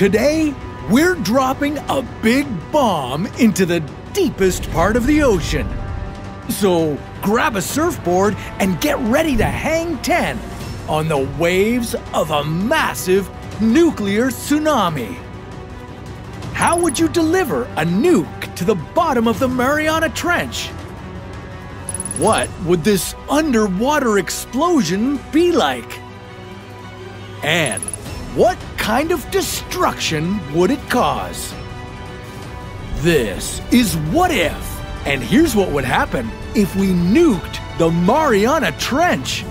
Today, we're dropping a big bomb into the deepest part of the ocean. So grab a surfboard and get ready to hang 10 on the waves of a massive nuclear tsunami. How would you deliver a nuke to the bottom of the Mariana Trench? What would this underwater explosion be like? And what kind of destruction would it cause? This is What If, and here's what would happen if we nuked the Mariana Trench.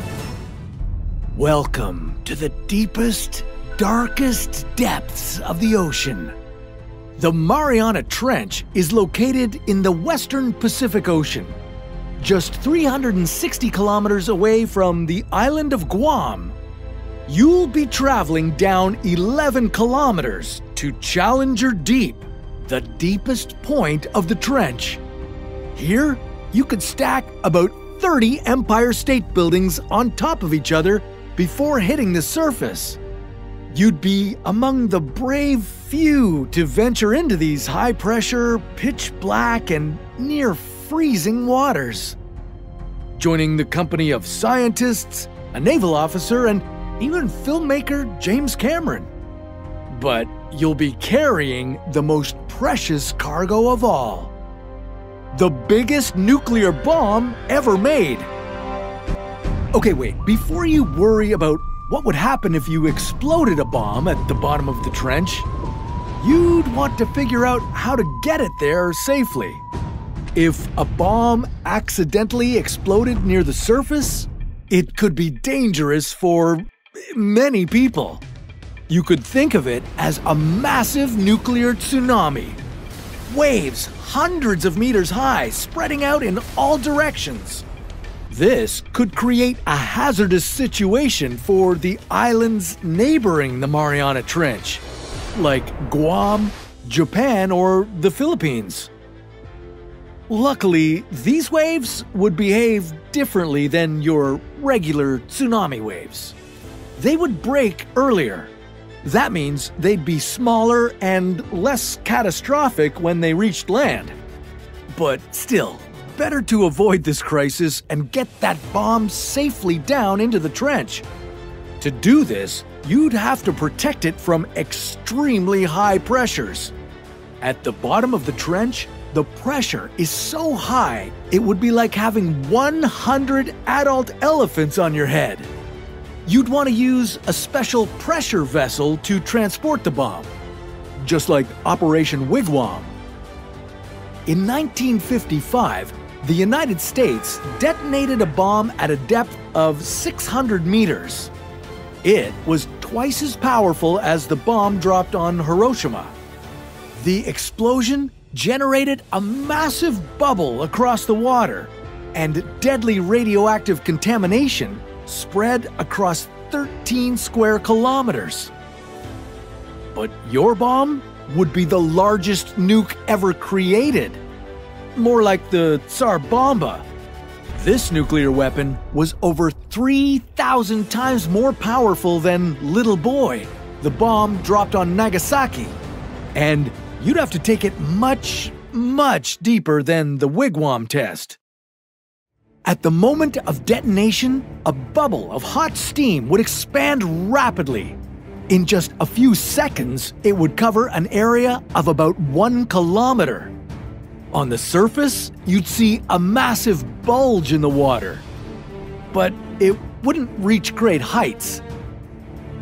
Welcome to the deepest, darkest depths of the ocean. The Mariana Trench is located in the western Pacific Ocean, just 360 kilometers away from the island of Guam. You'll be traveling down 11 kilometers to Challenger Deep, the deepest point of the trench. Here, you could stack about 30 Empire State Buildings on top of each other before hitting the surface. You'd be among the brave few to venture into these high-pressure, pitch-black, and near-freezing waters, joining the company of scientists, a naval officer, and even filmmaker James Cameron. But you'll be carrying the most precious cargo of all: the biggest nuclear bomb ever made. Okay, wait, before you worry about what would happen if you exploded a bomb at the bottom of the trench, you'd want to figure out how to get it there safely. If a bomb accidentally exploded near the surface, it could be dangerous for many people. You could think of it as a massive nuclear tsunami. Waves hundreds of meters high, spreading out in all directions. This could create a hazardous situation for the islands neighboring the Mariana Trench, like Guam, Japan, or the Philippines. Luckily, these waves would behave differently than your regular tsunami waves. They would break earlier. That means they'd be smaller and less catastrophic when they reached land. But still, better to avoid this crisis and get that bomb safely down into the trench. To do this, you'd have to protect it from extremely high pressures. At the bottom of the trench, the pressure is so high, it would be like having 100 adult elephants on your head. You'd want to use a special pressure vessel to transport the bomb, just like Operation Wigwam. In 1955, the United States detonated a bomb at a depth of 600 meters. It was twice as powerful as the bomb dropped on Hiroshima. The explosion generated a massive bubble across the water, and deadly radioactive contamination spread across 13 square kilometers. But your bomb would be the largest nuke ever created, more like the Tsar Bomba. This nuclear weapon was over 3,000 times more powerful than Little Boy, the bomb dropped on Nagasaki. And you'd have to take it much, much deeper than the Wigwam test. At the moment of detonation, a bubble of hot steam would expand rapidly. In just a few seconds, it would cover an area of about 1 kilometer. On the surface, you'd see a massive bulge in the water, but it wouldn't reach great heights.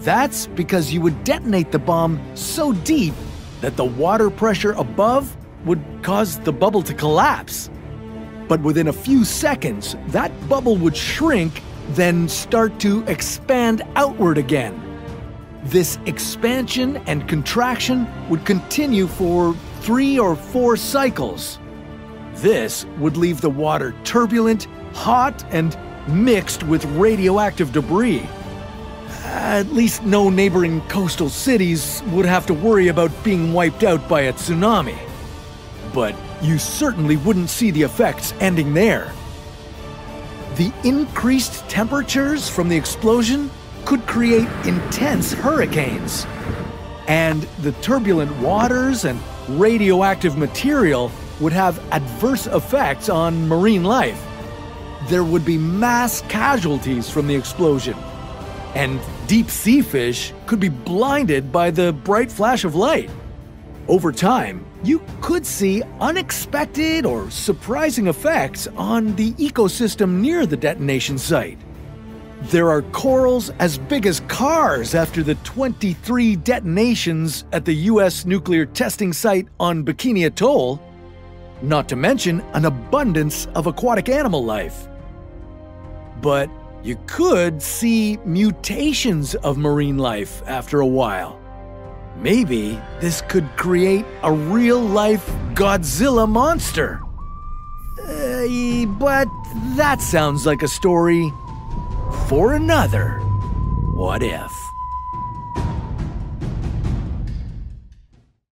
That's because you would detonate the bomb so deep that the water pressure above would cause the bubble to collapse. But within a few seconds, that bubble would shrink, then start to expand outward again. This expansion and contraction would continue for 3 or 4 cycles. This would leave the water turbulent, hot, and mixed with radioactive debris. At least no neighboring coastal cities would have to worry about being wiped out by a tsunami. But you certainly wouldn't see the effects ending there. The increased temperatures from the explosion could create intense hurricanes. and the turbulent waters and radioactive material would have adverse effects on marine life. There would be mass casualties from the explosion, and deep sea fish could be blinded by the bright flash of light. Over time, you could see unexpected or surprising effects on the ecosystem near the detonation site. There are corals as big as cars after the 23 detonations at the U.S. nuclear testing site on Bikini Atoll, not to mention an abundance of aquatic animal life. But you could see mutations of marine life after a while. Maybe this could create a real-life Godzilla monster. But that sounds like a story for another What If.